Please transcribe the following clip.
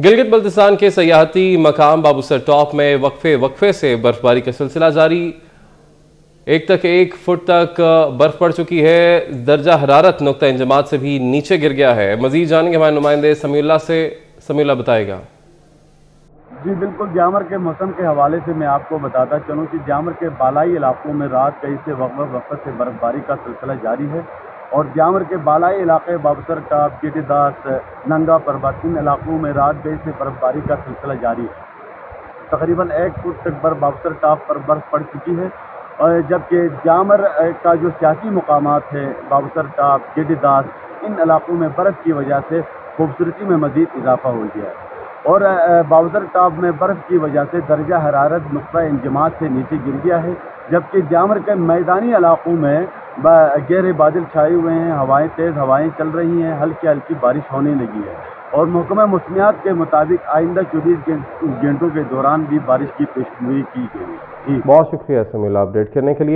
गिलगित बल्तिस्तान के सयाहती मकाम बाबूसर टॉप में वक्फे वक्फे से बर्फबारी का सिलसिला जारी। एक फुट तक बर्फ पड़ चुकी है। दर्जा हरारत नुक्ता इंजमात से भी नीचे गिर गया है। मजीद जानेंगे हमारे नुमाइंदे समीउल्लाह बताएगा। जी बिल्कुल, जामर के मौसम के हवाले से मैं आपको बताता चलूँ कि जामर के बालाई इलाकों में रात कई से वक्फे से बर्फबारी का सिलसिला जारी है और जामर के बालाई इलाके बाबूसर टॉप, गेटेदास, नंगा पर्वत, इन इलाकों में रात गई से बर्फबारी का सिलसिला जारी है। तकरीबन 1 फुट तक बर्फ बाबूसर टॉप पर बर्फ पड़ चुकी है और जबकि जामर का जो सियासी मुकामात है बाबूसर टॉप, गेटेदास, इन इलाकों में बर्फ़ की वजह से खूबसूरती में मज़ीद इजाफा हो गया है और बाबूसर टॉप में बर्फ़ की वजह से दर्जा हरारत नुक्ता इंजमात से नीचे गिर गया है, जबकि जामर के मैदानी इलाकों में गहरे बादल छाए हुए हैं, हवाएं तेज़ हवाएं चल रही हैं, हल्की हल्की बारिश होने लगी है और महकमा मौसमियात के मुताबिक आइंदा 24 घंटों के दौरान भी बारिश की पेशगोई की गई। बहुत शुक्रिया समीउल्लाह अपडेट करने के लिए।